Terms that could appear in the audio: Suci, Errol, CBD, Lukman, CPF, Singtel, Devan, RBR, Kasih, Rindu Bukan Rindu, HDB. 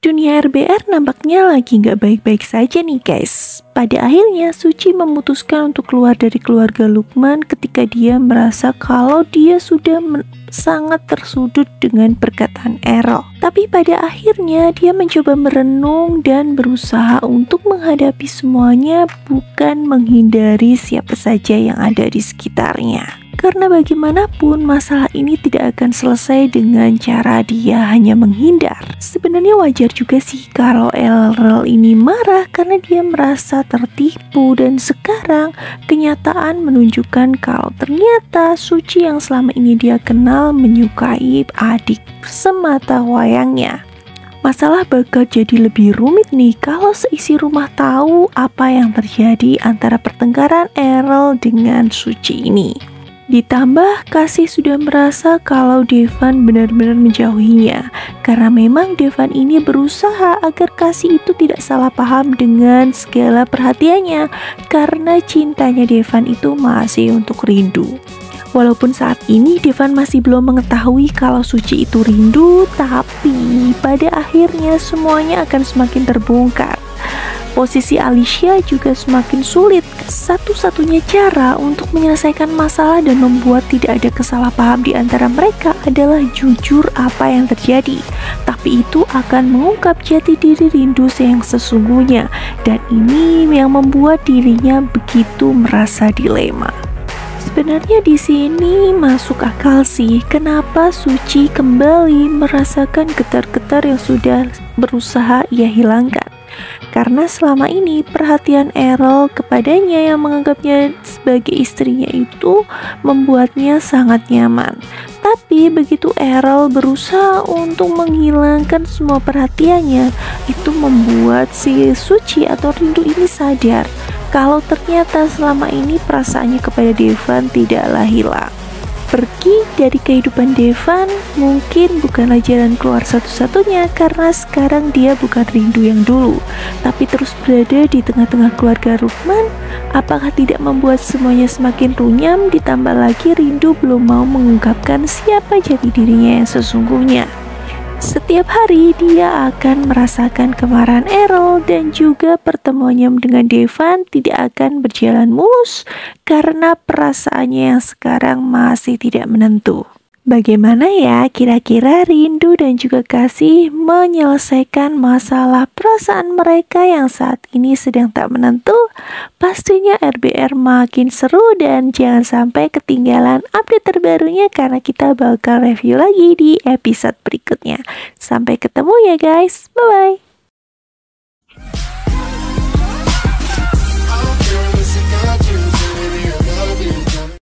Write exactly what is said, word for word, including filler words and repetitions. Dunia R B R nampaknya lagi nggak baik-baik saja nih guys. Pada akhirnya Suci memutuskan untuk keluar dari keluarga Lukman ketika dia merasa kalau dia sudah sangat tersudut dengan perkataan Errol. Tapi pada akhirnya dia mencoba merenung dan berusaha untuk menghadapi semuanya, bukan menghindari siapa saja yang ada di sekitarnya. Karena bagaimanapun masalah ini tidak akan selesai dengan cara dia hanya menghindar. Sebenarnya wajar juga sih kalau Errol ini marah karena dia merasa tertipu, dan sekarang kenyataan menunjukkan kalau ternyata Suci yang selama ini dia kenal menyukai adik semata wayangnya. Masalah bakal jadi lebih rumit nih kalau seisi rumah tahu apa yang terjadi antara pertengkaran Errol dengan Suci ini. Ditambah Kasih sudah merasa kalau Devan benar-benar menjauhinya, karena memang Devan ini berusaha agar Kasih itu tidak salah paham dengan segala perhatiannya, karena cintanya Devan itu masih untuk Rindu. Walaupun saat ini Devan masih belum mengetahui kalau Suci itu rindu, tapi pada akhirnya semuanya akan semakin terbongkar. Posisi Alicia juga semakin sulit. Satu-satunya cara untuk menyelesaikan masalah dan membuat tidak ada kesalahpaham di antara mereka adalah jujur apa yang terjadi. Tapi itu akan mengungkap jati diri Rindu yang sesungguhnya, dan ini yang membuat dirinya begitu merasa dilema. Sebenarnya di sini masuk akal sih kenapa Suci kembali merasakan getar-getar yang sudah berusaha ia hilangkan. Karena selama ini perhatian Errol kepadanya yang menganggapnya sebagai istrinya itu membuatnya sangat nyaman. Tapi begitu Errol berusaha untuk menghilangkan semua perhatiannya, itu membuat si Suci atau Rindu ini sadar kalau ternyata selama ini perasaannya kepada Devan tidaklah hilang. Pergi dari kehidupan Devan mungkin bukanlah jalan keluar satu-satunya, karena sekarang dia bukan Rindu yang dulu. Tapi terus berada di tengah-tengah keluarga Lukman, apakah tidak membuat semuanya semakin runyam? Ditambah lagi Rindu belum mau mengungkapkan siapa jati dirinya yang sesungguhnya. Setiap hari dia akan merasakan kemarahan Errol, dan juga pertemuannya dengan Devan tidak akan berjalan mulus karena perasaannya yang sekarang masih tidak menentu. Bagaimana ya kira-kira Rindu dan juga Kasih menyelesaikan masalah perasaan mereka yang saat ini sedang tak menentu? Pastinya R B R makin seru, dan jangan sampai ketinggalan update terbarunya karena kita bakal review lagi di episode berikutnya. Sampai ketemu ya guys, bye-bye.